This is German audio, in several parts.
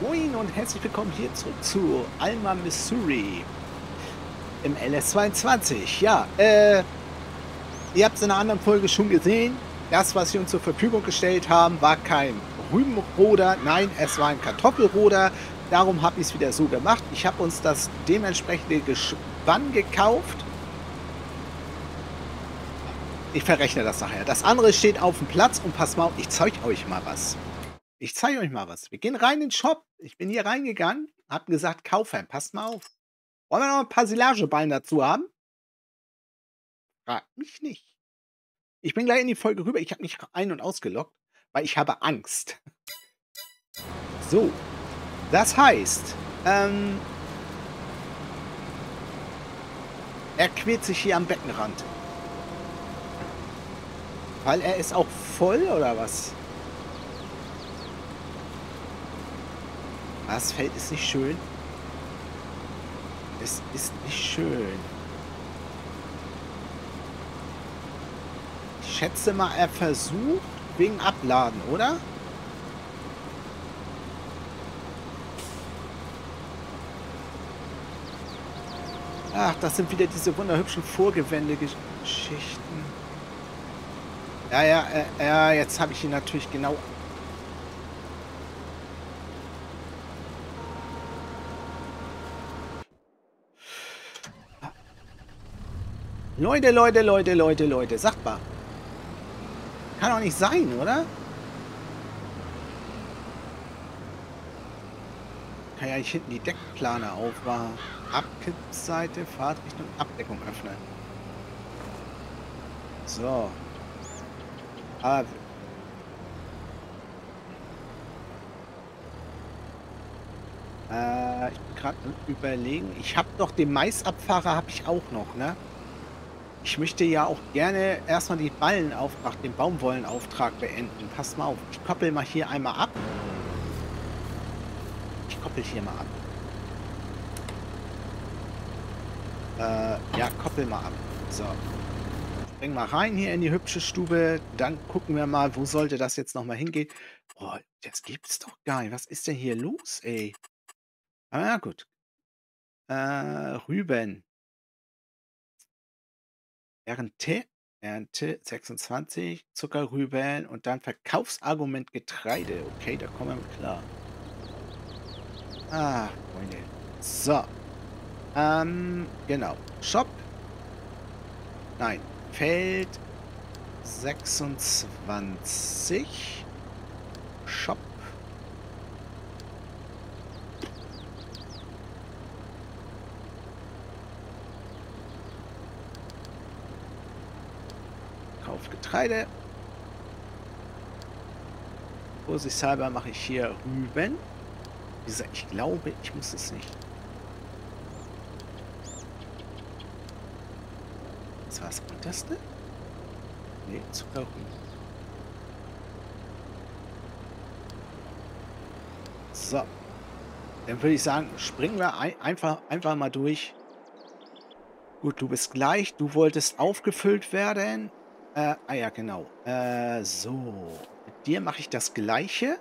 Moin und herzlich willkommen hier zurück zu Alma Missouri im LS 22. Ja, ihr habt es in einer anderen Folge schon gesehen. Das, was sie uns zur Verfügung gestellt haben, war kein Rübenroder. Nein, es war ein Kartoffelroder. Darum habe ich es wieder so gemacht. Ich habe uns das dementsprechende Gespann gekauft. Ich verrechne das nachher. Das andere steht auf dem Platz und pass mal auf, ich zeige euch mal was. Wir gehen rein in den Shop. Ich bin hier reingegangen, hab gesagt, Kaufheim, passt mal auf. Wollen wir noch ein paar Silageballen dazu haben? Frag mich nicht. Ich bin gleich in die Folge rüber. Ich habe mich ein- und ausgelockt, weil ich habe Angst. So. Das heißt, er quält sich hier am Beckenrand. Weil er ist auch voll, oder was? Das Feld ist nicht schön. Es ist nicht schön. Ich schätze mal, er versucht wegen Abladen, oder? Ach, das sind wieder diese wunderhübschen Vorgewände-Geschichten. Ja, jetzt habe ich ihn natürlich genau... Leute, sagt mal. Kann doch nicht sein, oder? Kann ja nicht hinten die Deckplane aufmachen. Abkippseite, Fahrtrichtung, Abdeckung öffnen. So. Aber ich bin gerade überlegen. Ich habe doch den Maisabfahrer, habe ich auch noch, ne? Ich möchte ja auch gerne erstmal die Ballenauftrag, den Baumwollenauftrag beenden. Passt mal auf. Ich koppel mal hier einmal ab. Koppel mal ab. So. Bring mal rein hier in die hübsche Stube. Dann gucken wir mal, wo sollte das jetzt nochmal hingehen. Boah, das gibt's doch gar nicht. Was ist denn hier los, ey? Ah, gut. Rüben. Ernte 26, Zuckerrüben und dann Verkaufsargument Getreide. Okay, da kommen wir mit klar. Ah, Freunde. So. Genau. Shop. Nein. Feld 26. Shop. Auf Getreide. Vorsichtshalber mache ich hier Rüben. Wie gesagt, ich glaube, ich muss es nicht. Das war das unterste. Ne, Zuckerrüben. So. Dann würde ich sagen, springen wir einfach mal durch. Gut, du bist gleich. Du wolltest aufgefüllt werden. Ja, genau. So. Mit dir mache ich das Gleiche.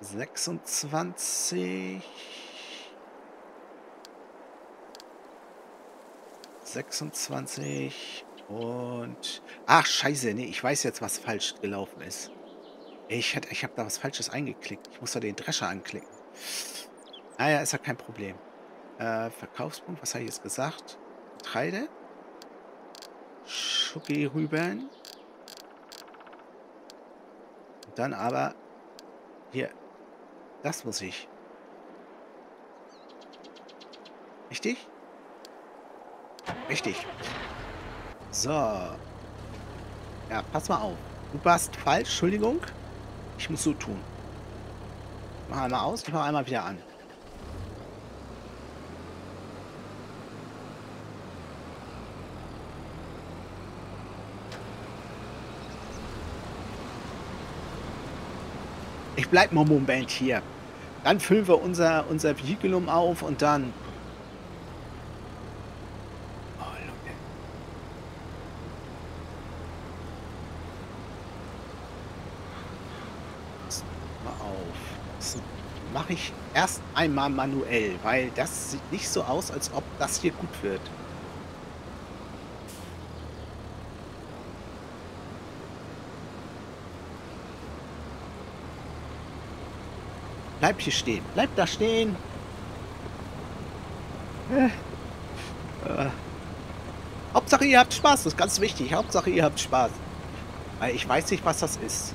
26. Und... Ach, scheiße. Nee, ich weiß jetzt, was falsch gelaufen ist. Ich habe da was Falsches eingeklickt. Ich muss da den Drescher anklicken. Naja, ist ja kein Problem. Verkaufspunkt, was habe ich jetzt gesagt? Getreide. Schoki-Rüben. Und dann aber hier. Das muss ich. Richtig? Richtig. So. Ja, pass mal auf. Du warst falsch. Entschuldigung. Ich muss so tun. Ich mach einmal aus. Ich mach einmal wieder an. Ich bleib mal einen Moment hier. Dann füllen wir unser Vehiculum auf und dann... Oh, Leute. mal auf. Das mache ich erst einmal manuell, weil das sieht nicht so aus, als ob das hier gut wird. Bleib hier stehen. Bleib da stehen. Hauptsache ihr habt Spaß. Das ist ganz wichtig. Hauptsache ihr habt Spaß. Weil ich weiß nicht, was das ist.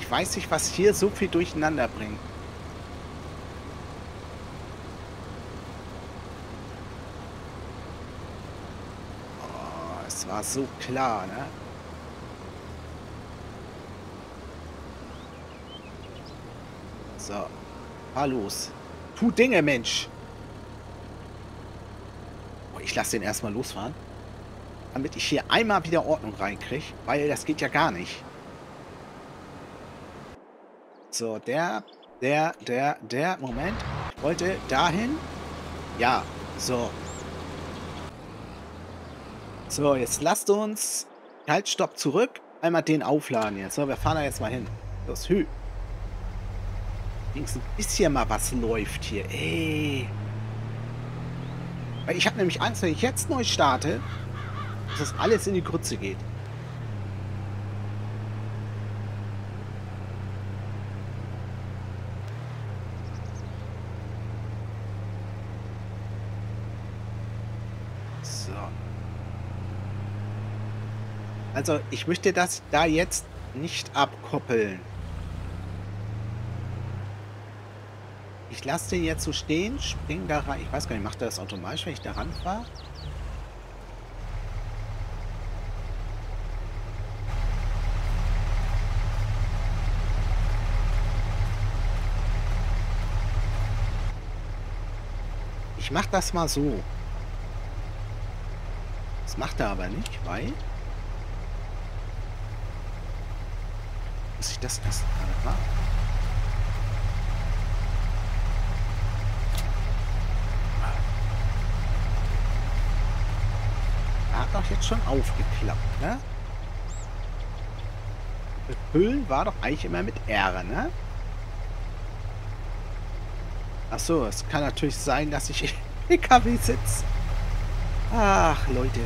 Ich weiß nicht, was hier so viel durcheinander bringt. Oh, es war so klar, ne? So, fahr los. Tu Dinge, Mensch. Oh, ich lasse den erstmal losfahren. Damit ich hier einmal wieder Ordnung reinkriege. Weil das geht ja gar nicht. So, der. Moment. Ich wollte dahin. Ja, so. So, jetzt lasst uns. Halt, stopp, zurück. Einmal den aufladen jetzt. So, wir fahren da jetzt mal hin. Los, hü. Links ein bisschen mal was läuft hier. Ey. Weil ich habe nämlich Angst, wenn ich jetzt neu starte, dass das alles in die Grütze geht. So. Also ich möchte das da jetzt nicht abkoppeln. Ich lasse den jetzt so stehen, spring da rein. Ich weiß gar nicht, macht er das automatisch, wenn ich da ranfahre? Ich mache das mal so. Das macht er aber nicht, weil... Muss ich das erst mal machen? Doch jetzt schon aufgeklappt, ne? Befüllen war doch eigentlich immer mit R, ne? Achso, es kann natürlich sein, dass ich im PKW sitze. Ach, Leute.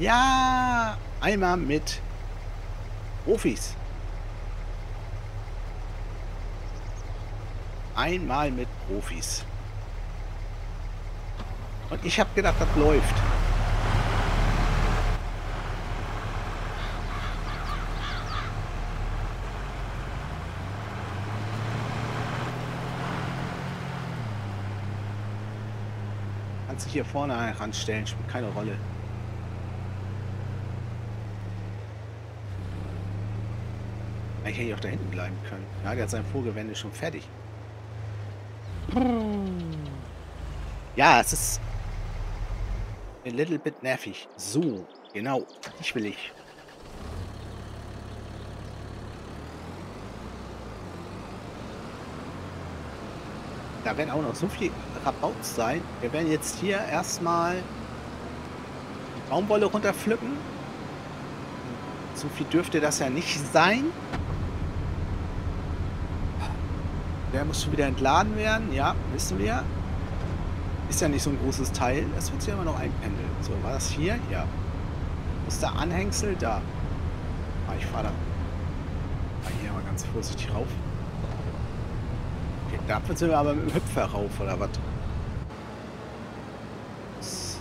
Ja, einmal mit Profis. Einmal mit Profis. Und ich habe gedacht, das läuft. Sich hier vorne ranstellen, spielt keine Rolle. Ich hätte auch da hinten bleiben können. Ja, der hat sein Vorgewende schon fertig. Ja, es ist ein little bit nervig. So, genau. Ich will ich. Da werden auch noch so viel verbaut sein. Wir werden jetzt hier erstmal die Baumwolle runterpflücken. So viel dürfte das ja nicht sein. Der muss schon wieder entladen werden. Ja, wissen wir. Ist ja nicht so ein großes Teil. Das wird sich immer noch einpendeln. So, war das hier? Ja. Ist der Anhängsel? Da. Ah, ich fahre da. Ah, hier mal ganz vorsichtig rauf. Okay, dafür sind wir aber mit dem Hüpfer rauf, oder was? So.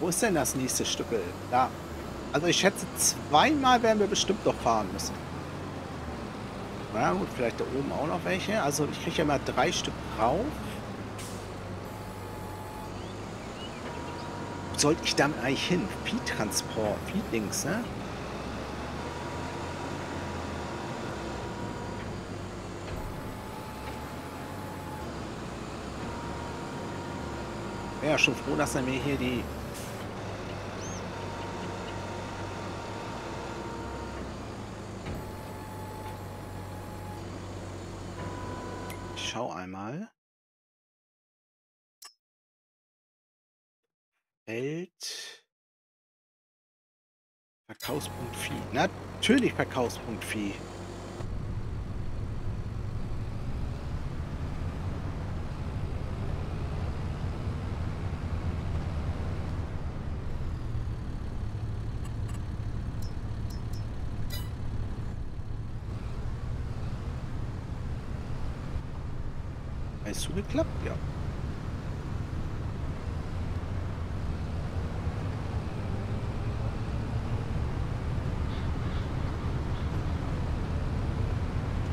Wo ist denn das nächste Stückel? Da. Also ich schätze, zweimal werden wir bestimmt noch fahren müssen. Na gut, vielleicht da oben auch noch welche. Also ich kriege ja mal 3 Stück drauf. Sollte ich damit eigentlich hin? Viehtransport, Viehdings, ne? Ja, schon froh, dass er mir hier die... schau einmal. Welt. Verkaufspunkt Vieh. Natürlich Verkaufspunkt Vieh. Ist zugeklappt, ja.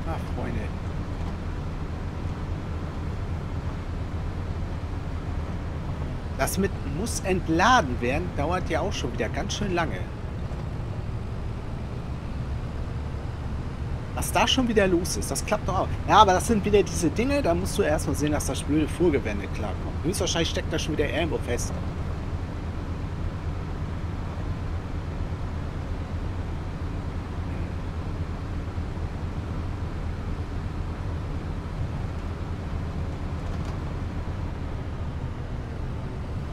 Ach, Freunde. Das mit muss entladen werden, dauert ja auch schon wieder ganz schön lange. Was da schon wieder los ist, das klappt doch auch. Ja, aber das sind wieder diese Dinge, da musst du erstmal sehen, dass das blöde Vorgewende klarkommt. Höchstwahrscheinlich steckt da schon wieder irgendwo fest.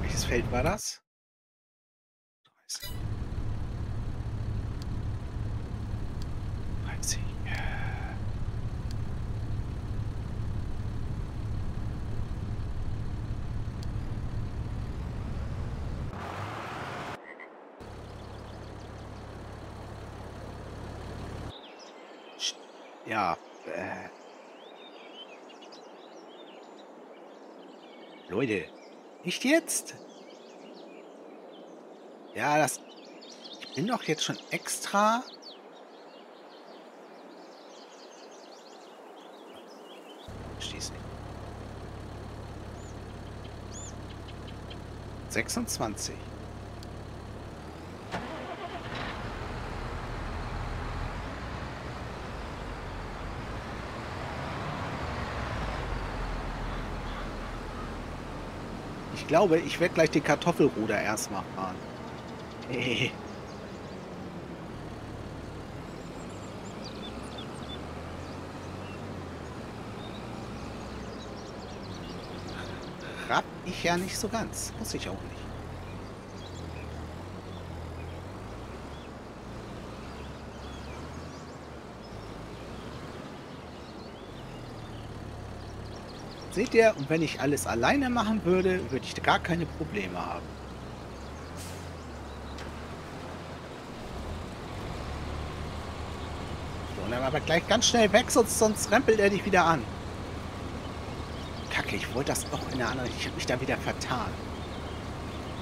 Welches Feld war das? Ja, Leute, nicht jetzt? Ja, das... Ich bin doch jetzt schon extra... Versteh's nicht. 26. Ich glaube, ich werde gleich den Kartoffelruder erstmal fahren. Hey. Rapp ich ja nicht so ganz. Muss ich auch nicht. Seht ihr, und wenn ich alles alleine machen würde, würde ich gar keine Probleme haben. So, dann aber gleich ganz schnell weg, sonst rempelt er dich wieder an. Kacke, ich wollte das auch in der anderen... Ich habe mich da wieder vertan.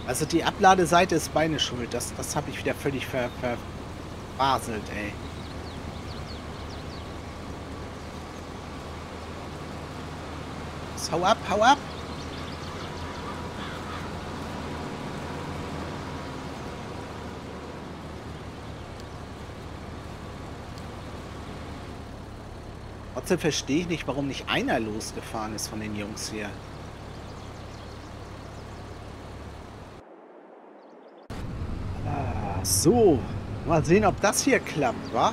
Also die Abladeseite ist meine Schuld. Das habe ich wieder völlig verbaselt, ey. Hau ab, hau ab! Trotzdem verstehe ich nicht, warum nicht einer losgefahren ist von den Jungs hier. Ah, so, mal sehen, ob das hier klappt, wa?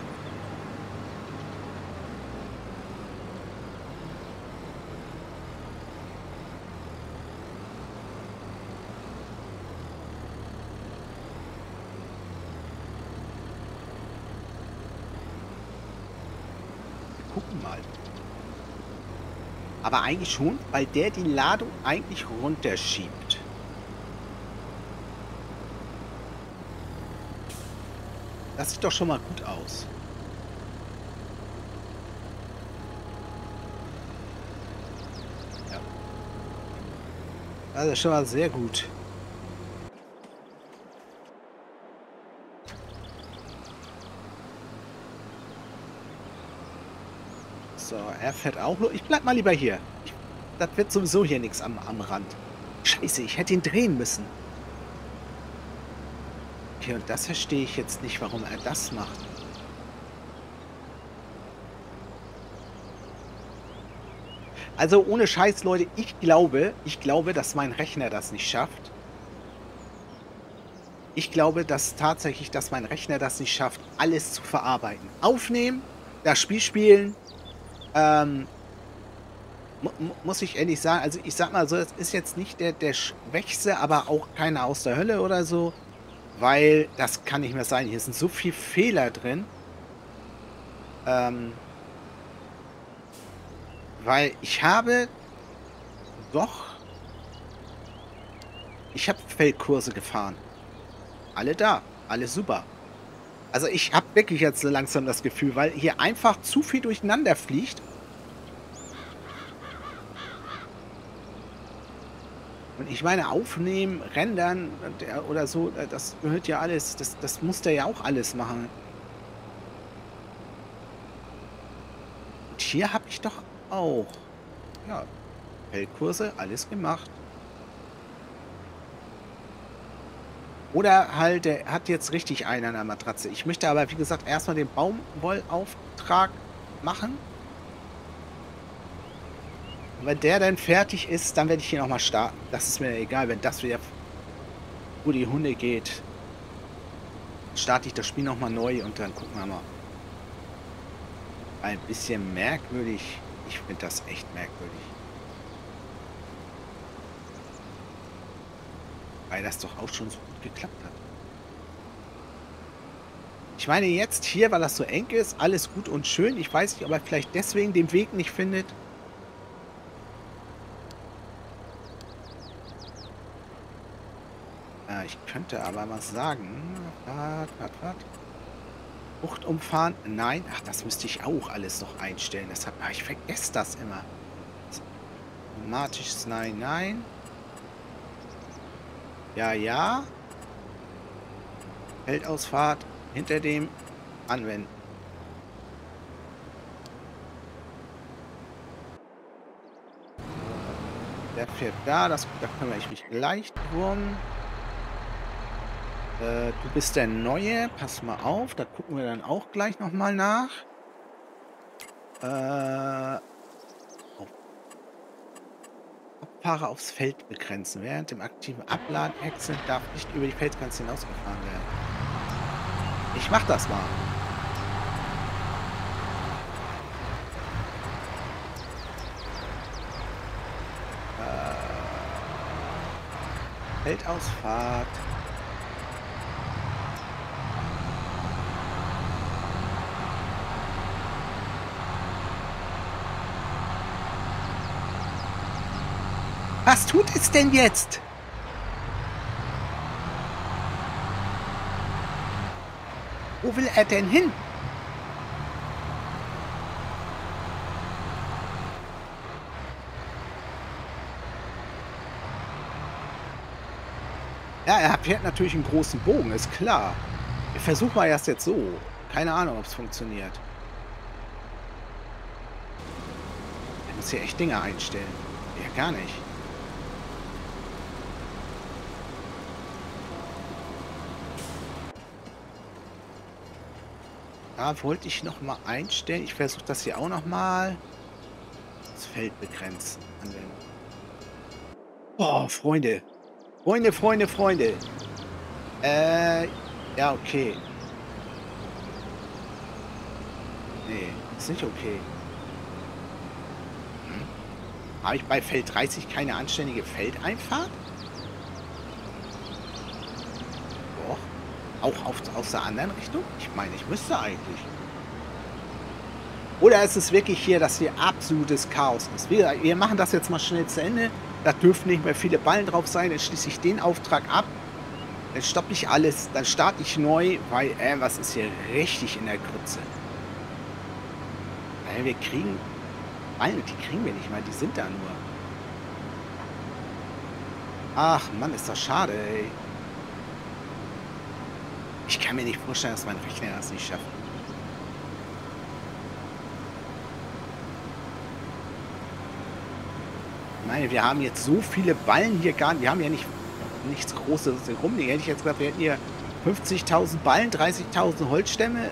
Aber eigentlich schon, weil der die Ladung eigentlich runterschiebt. Das sieht doch schon mal gut aus. Ja. Also schon mal sehr gut. So, er fährt auch los. Ich bleib mal lieber hier. Das wird sowieso hier nichts am Rand. Scheiße, ich hätte ihn drehen müssen. Okay, und das verstehe ich jetzt nicht, warum er das macht. Also ohne Scheiß, Leute, ich glaube, dass mein Rechner das nicht schafft. Ich glaube, dass tatsächlich, dass mein Rechner das nicht schafft, alles zu verarbeiten. Aufnehmen, das Spiel spielen, muss ich ehrlich sagen, also ich sag mal so, das ist jetzt nicht der Schwächste, aber auch keiner aus der Hölle oder so, weil das kann nicht mehr sein. Hier sind so viele Fehler drin, weil ich habe doch, ich habe Feldkurse gefahren, alle da, alle super. Also ich habe wirklich jetzt so langsam das Gefühl, weil hier einfach zu viel durcheinander fliegt. Und ich meine, aufnehmen, rendern oder so, das gehört ja alles. Das muss der ja auch alles machen. Und hier habe ich doch auch, ja, Feldkurse, alles gemacht. Oder halt, der hat jetzt richtig einen an der Matratze. Ich möchte aber, wie gesagt, erstmal den Baumwollauftrag machen. Und wenn der dann fertig ist, dann werde ich hier nochmal starten. Das ist mir egal, wenn das wieder wo die Hunde geht. Starte ich das Spiel nochmal neu und dann gucken wir mal. Ein bisschen merkwürdig. Ich finde das echt merkwürdig. Weil das doch auch schon so gut geklappt hat. Ich meine jetzt hier, weil das so eng ist, alles gut und schön. Ich weiß nicht, ob er vielleicht deswegen den Weg nicht findet. Ich könnte aber was sagen. Bucht umfahren? Nein. Ach, das müsste ich auch alles noch einstellen. Deshalb, ich vergesse das immer. Automatisch, nein, nein. Ja, ja. Feldausfahrt hinter dem anwenden. Der fährt da, da kümmere ich mich leicht drum. Du bist der Neue, pass mal auf, da gucken wir dann auch gleich nochmal nach. Fahrer aufs Feld begrenzen. Während dem aktiven Abladen Excel darf nicht über die Feldgrenze hinausgefahren werden. Ich mach das mal. Feldausfahrt. Was tut es denn jetzt? Wo will er denn hin? Ja, er fährt natürlich einen großen Bogen, ist klar. Ich versuche mal erst jetzt so. Keine Ahnung, ob es funktioniert. Er muss hier echt Dinge einstellen. Ja, gar nicht. Wollte ich noch mal einstellen. Ich versuche das hier auch noch mal. Das Feld begrenzen. Boah, Freunde. Freunde. Ja, okay. Nee, ist nicht okay. Hm? Habe ich bei Feld 30 keine anständige Feldeinfahrt? Auch aus der anderen Richtung? Ich meine, ich müsste eigentlich. Oder ist es wirklich hier, dass hier absolutes Chaos ist? Wir machen das jetzt mal schnell zu Ende. Da dürfen nicht mehr viele Ballen drauf sein. Dann schließe ich den Auftrag ab. Dann stoppe ich alles. Dann starte ich neu, weil was ist hier richtig in der Grütze. Weil wir kriegen... Ballen, die kriegen wir nicht mal. Die sind da nur. Ach Mann, ist das schade, ey. Ich kann mir nicht vorstellen, dass mein Rechner das nicht schafft. Ich meine, wir haben jetzt so viele Ballen hier gar nicht. Wir haben ja nichts Großes rumliegen. Hätte ich jetzt gesagt, wir hätten hier 50.000 Ballen, 30.000 Holzstämme.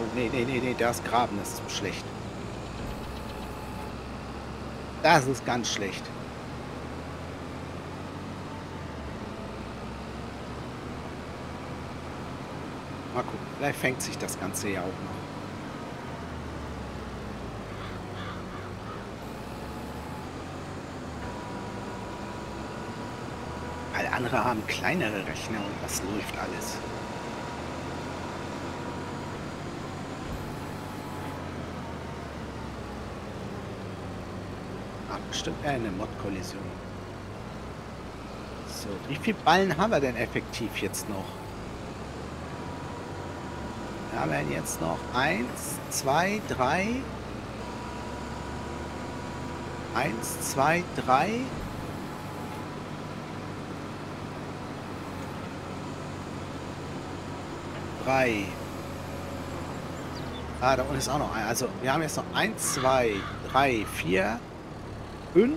Oh, nee, da ist Graben, das ist schlecht. Das ist ganz schlecht. Mal gucken, vielleicht fängt sich das Ganze ja auch noch. Weil andere haben kleinere Rechner und das läuft alles. Ach, bestimmt eine Mod-Kollision. So, wie viele Ballen haben wir denn effektiv jetzt noch? Wir haben jetzt noch 1, 2, 3. Ah, da unten ist auch noch ein. Also wir haben jetzt noch 1, 2, 3, 4, 5.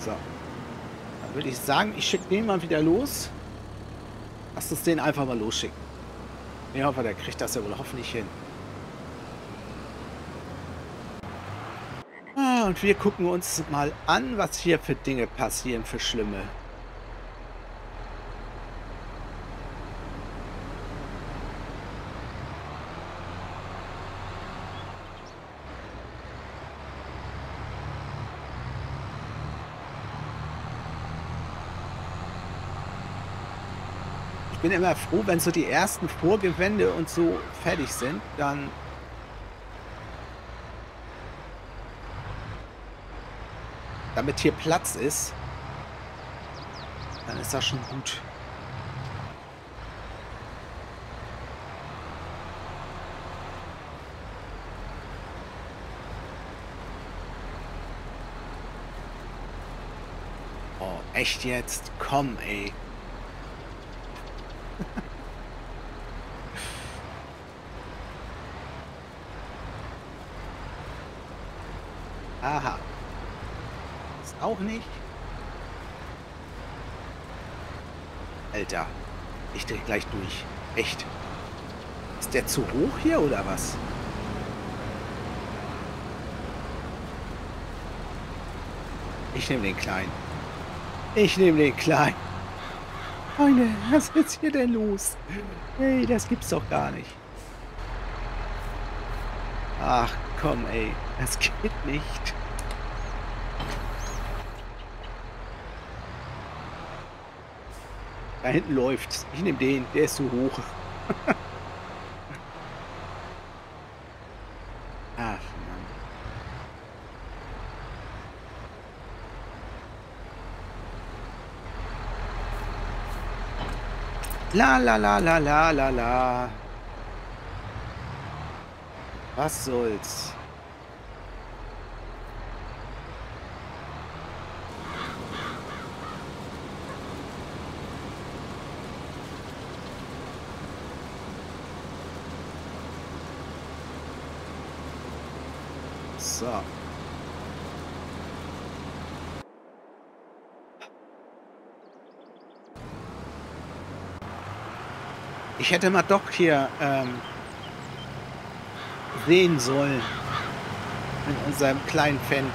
So. Dann würde ich sagen, ich schicke den mal wieder los. Lass uns den einfach mal losschicken. Ich hoffe, der kriegt das ja wohl hoffentlich hin. Und wir gucken uns mal an, was hier für Dinge passieren, für Schlimme. Ich bin immer froh, wenn so die ersten Vorgewände und so fertig sind, dann... Damit hier Platz ist, dann ist das schon gut. Oh, echt jetzt? Komm, ey. Aha. Auch nicht. Alter, ich drehe gleich durch. Echt. Ist der zu hoch hier oder was? Ich nehme den Kleinen. Ich nehme den Kleinen. Freunde, was ist hier denn los? Ey, das gibt's doch gar nicht. Ach komm, ey. Das geht nicht. Da hinten läuft's. Ich nehme den, der ist zu hoch. Ach Mann. La la la la la la la. Was soll's? So. Ich hätte mal doch hier sehen sollen mit unserem kleinen Fendt.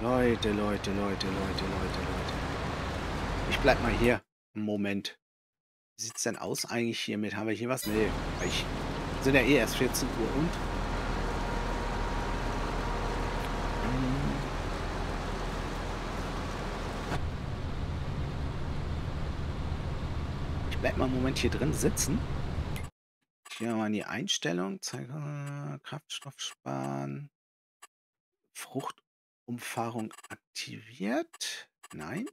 Leute. Ich bleib mal hier. Moment. Wie sieht's denn aus eigentlich hiermit? Haben wir hier was? Nee. Sind ja eh erst 14 Uhr und... Bleib mal einen Moment hier drin sitzen. Gehen wir mal in die Einstellung. Kraftstoff sparen. Fruchtumfahrung aktiviert. Nein.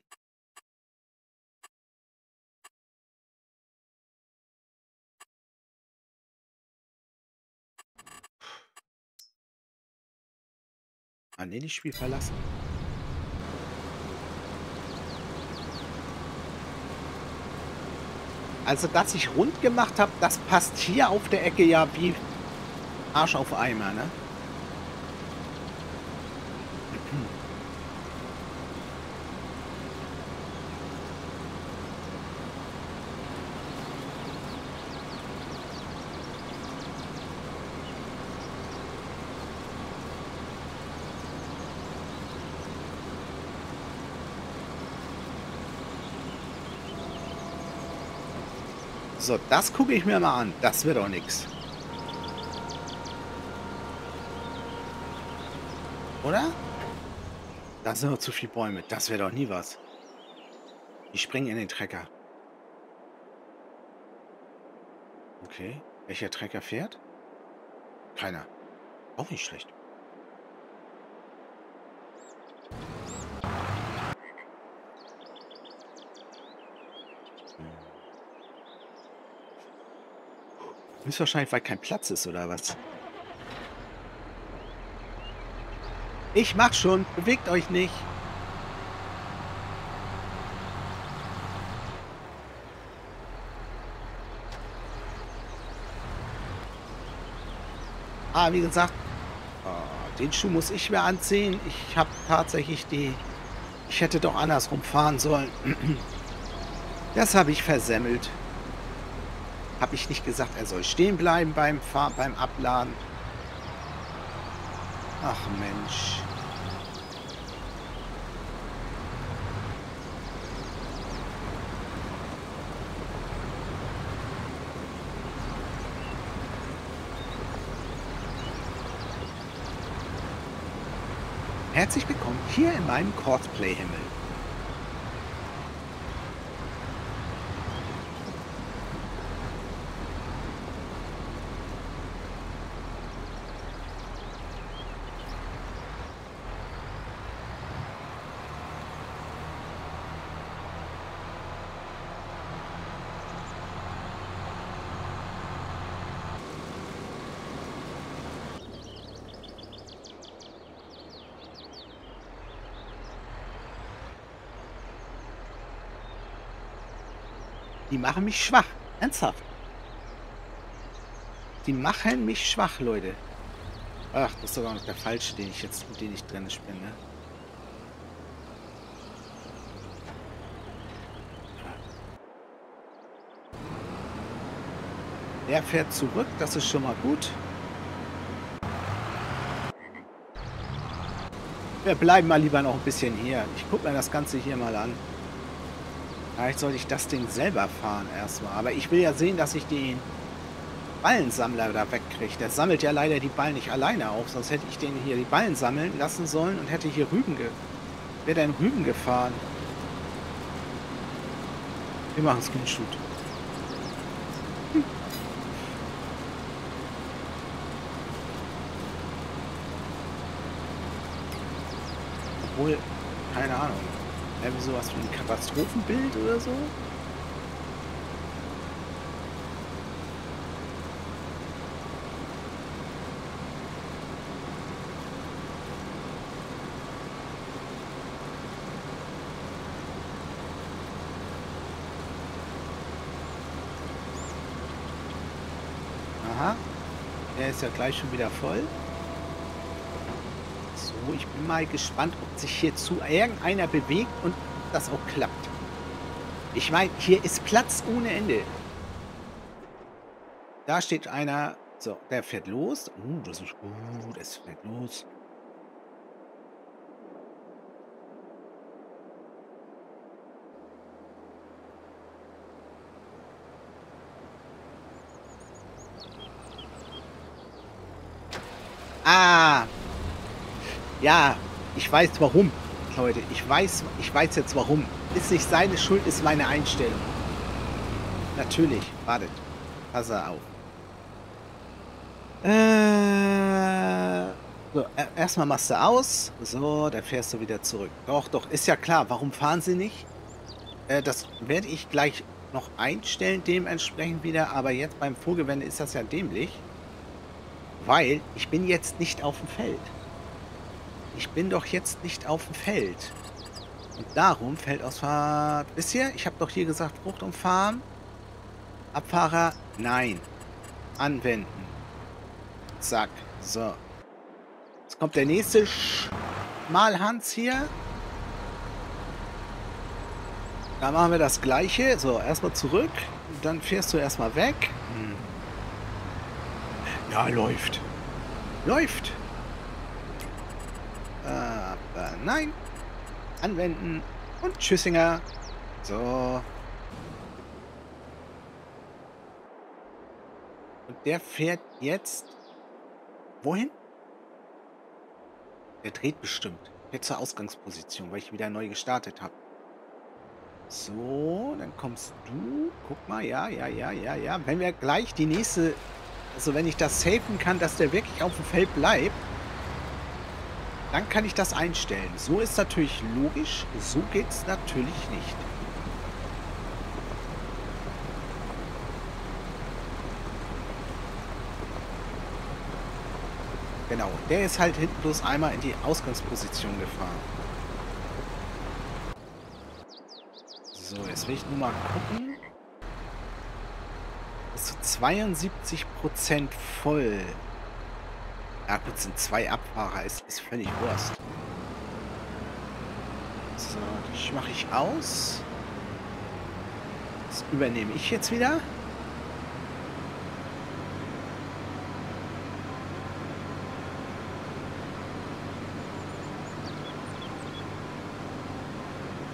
Ah ne, das Spiel verlassen. Also, dass ich rund gemacht habe, das passt hier auf der Ecke ja wie Arsch auf Eimer, ne? So, das gucke ich mir mal an. Das wird doch nichts. Oder? Da sind noch zu viele Bäume. Das wäre doch nie was. Die springen in den Trecker. Okay. Welcher Trecker fährt? Keiner. Auch nicht schlecht. Ist wahrscheinlich, weil kein Platz ist, oder was? Ich mach schon. Bewegt euch nicht. Ah, wie gesagt, den Schuh muss ich mir anziehen. Ich habe tatsächlich die... Ich hätte doch andersrum fahren sollen. Das habe ich versemmelt. Habe ich nicht gesagt, er soll stehen bleiben beim Fahren, beim Abladen. Ach Mensch. Herzlich willkommen hier in meinem Cosplay-Himmel. Die machen mich schwach. Ernsthaft. Die machen mich schwach, Leute. Ach, das ist doch auch nicht der falsche, den ich drin spinne. Der fährt zurück, das ist schon mal gut. Wir bleiben mal lieber noch ein bisschen hier. Ich gucke mir das Ganze hier mal an. Vielleicht sollte ich das Ding selber fahren erstmal. Aber ich will ja sehen, dass ich den Ballensammler da wegkriege. Der sammelt ja leider die Ballen nicht alleine auf. Sonst hätte ich den hier die Ballen sammeln lassen sollen und hätte hier Rüben wäre dann Rüben gefahren. Wir machen Screenshot. Obwohl, keine Ahnung. Irgendwie sowas wie ein Katastrophenbild oder so. Aha. Der ist ja gleich schon wieder voll. Ich bin mal gespannt, ob sich hierzu irgendeiner bewegt und das auch klappt. Ich meine, hier ist Platz ohne Ende. Da steht einer. So, der fährt los. Das ist gut. Es fährt los. Ah! Ja, ich weiß warum, Leute. Ich weiß jetzt warum. Ist nicht seine Schuld, ist meine Einstellung. Natürlich. Wartet. Pass auf. So, erstmal machst du aus. So, dann fährst du wieder zurück. Doch, doch. Ist ja klar. Warum fahren sie nicht? Das werde ich gleich noch einstellen, dementsprechend wieder. Aber jetzt beim Vorgewende ist das ja dämlich. Weil ich bin jetzt nicht auf dem Feld. Ich bin doch jetzt nicht auf dem Feld. Und darum Feldausfahrt. Bisher, ich habe doch hier gesagt, Frucht umfahren. Abfahrer, nein. Anwenden. Zack. So. Jetzt kommt der nächste Schmalhans hier. Da machen wir das Gleiche. So, erstmal zurück. Dann fährst du erstmal weg. Ja, läuft. Läuft. Aber nein. Anwenden. Und Tschüssinger. So. Und der fährt jetzt... Wohin? Der dreht bestimmt. Jetzt zur Ausgangsposition, weil ich wieder neu gestartet habe. So, dann kommst du. Guck mal, ja. Wenn wir gleich die nächste... Also wenn ich das safen kann, dass der wirklich auf dem Feld bleibt, dann kann ich das einstellen. So ist natürlich logisch, so geht's natürlich nicht. Genau, der ist halt hinten bloß einmal in die Ausgangsposition gefahren. So, jetzt will ich nur mal gucken. Ist zu 72% voll. Ja gut, sind 2 Abfahrer, ist völlig Wurst. So, das mache ich aus. Das übernehme ich jetzt wieder.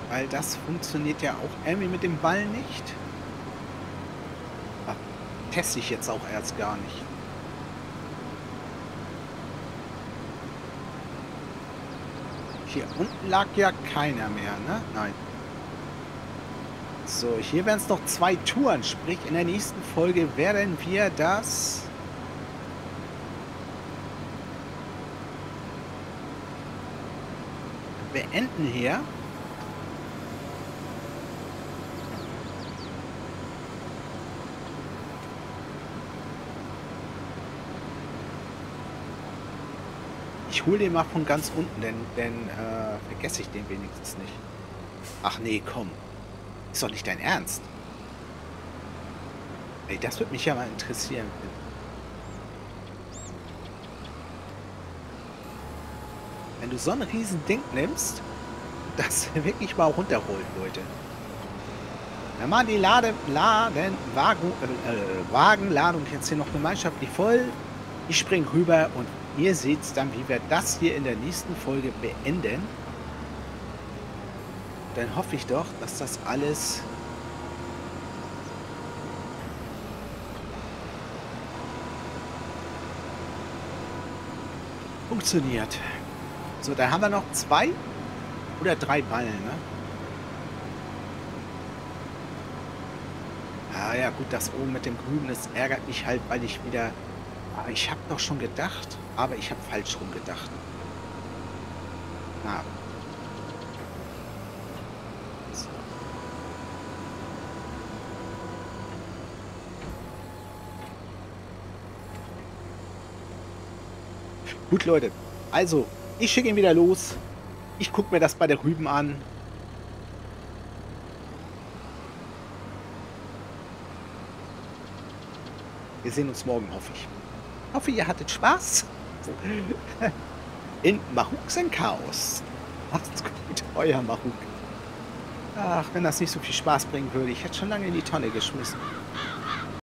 Weil das funktioniert ja auch irgendwie mit dem Ball nicht. Ach, teste ich jetzt auch erst gar nicht. Hier unten lag ja keiner mehr, ne? Nein. So, hier wären es noch 2 Touren. Sprich, in der nächsten Folge werden wir das... beenden hier. Ich hole den mal von ganz unten, denn vergesse ich den wenigstens nicht. Ach nee, komm. Ist doch nicht dein Ernst. Ey, das würde mich ja mal interessieren. Wenn du so ein Riesending nimmst, das wirklich mal runterholen, Leute. Dann machen die Wagenladung jetzt hier noch gemeinschaftlich voll. Ich spring rüber und ihr seht dann, wie wir das hier in der nächsten Folge beenden. Dann hoffe ich doch, dass das alles funktioniert. So, dann haben wir noch 2 oder 3 Ballen, ne? Ah ja, gut, das oben mit dem Grünen, das ärgert mich halt, weil ich wieder... Ich habe doch schon gedacht, aber ich habe falsch rum gedacht. Na. So. Gut, Leute. Also, ich schicke ihn wieder los. Ich gucke mir das bei der Rüben an. Wir sehen uns morgen, hoffe ich. Ich hoffe, ihr hattet Spaß in Mahuks and Chaos. Macht's gut, euer Mahuk. Ach, wenn das nicht so viel Spaß bringen würde, ich hätte schon lange in die Tonne geschmissen.